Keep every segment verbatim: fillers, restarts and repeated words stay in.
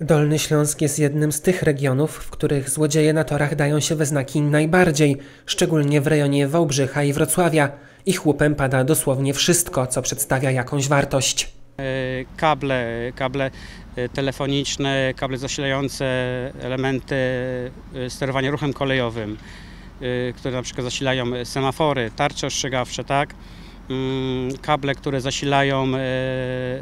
Dolny Śląsk jest jednym z tych regionów, w których złodzieje na torach dają się we znaki najbardziej, szczególnie w rejonie Wałbrzycha i Wrocławia. Ich łupem pada dosłownie wszystko, co przedstawia jakąś wartość. Kable, kable telefoniczne, kable zasilające elementy sterowania ruchem kolejowym, które na przykład zasilają semafory, tarcze ostrzegawcze, tak? Kable, które zasilają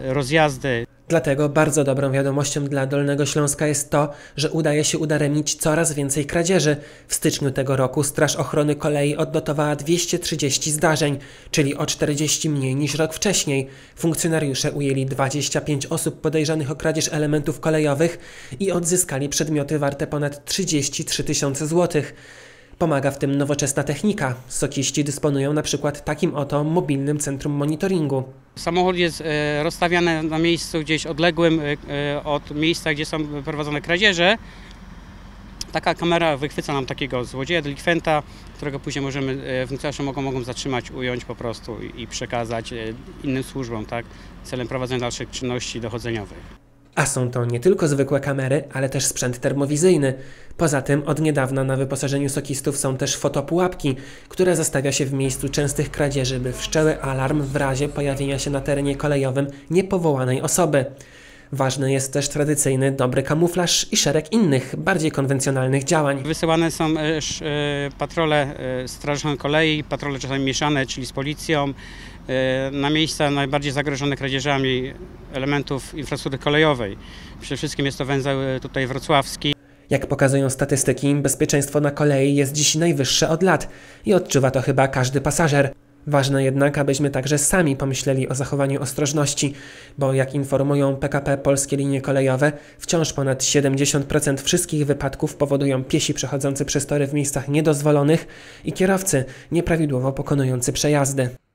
rozjazdy. Dlatego bardzo dobrą wiadomością dla Dolnego Śląska jest to, że udaje się udaremnić coraz więcej kradzieży. W styczniu tego roku Straż Ochrony Kolei odnotowała dwieście trzydzieści zdarzeń, czyli o czterdzieści mniej niż rok wcześniej. Funkcjonariusze ujęli dwadzieścia pięć osób podejrzanych o kradzież elementów kolejowych i odzyskali przedmioty warte ponad trzydzieści trzy tysiące złotych. Pomaga w tym nowoczesna technika. Sokiści dysponują na przykład takim oto mobilnym centrum monitoringu. Samochód jest rozstawiany na miejscu gdzieś odległym od miejsca, gdzie są prowadzone kradzieże. Taka kamera wychwyca nam takiego złodzieja, delikwenta, którego później możemy, funkcjonariusze mogą, mogą zatrzymać, ująć po prostu i przekazać innym służbom, tak, celem prowadzenia dalszych czynności dochodzeniowych. A są to nie tylko zwykłe kamery, ale też sprzęt termowizyjny. Poza tym od niedawna na wyposażeniu sokistów są też fotopułapki, które zastawia się w miejscu częstych kradzieży, by wszczęły alarm w razie pojawienia się na terenie kolejowym niepowołanej osoby. Ważny jest też tradycyjny, dobry kamuflaż i szereg innych, bardziej konwencjonalnych działań. Wysyłane są patrole Straży Kolei, patrole czasami mieszane, czyli z policją, na miejsca najbardziej zagrożone kradzieżami elementów infrastruktury kolejowej. Przede wszystkim jest to węzeł tutaj wrocławski. Jak pokazują statystyki, bezpieczeństwo na kolei jest dziś najwyższe od lat i odczuwa to chyba każdy pasażer. Ważne jednak, abyśmy także sami pomyśleli o zachowaniu ostrożności, bo jak informują P K P Polskie Linie Kolejowe, wciąż ponad siedemdziesiąt procent wszystkich wypadków powodują piesi przechodzący przez tory w miejscach niedozwolonych i kierowcy nieprawidłowo pokonujący przejazdy.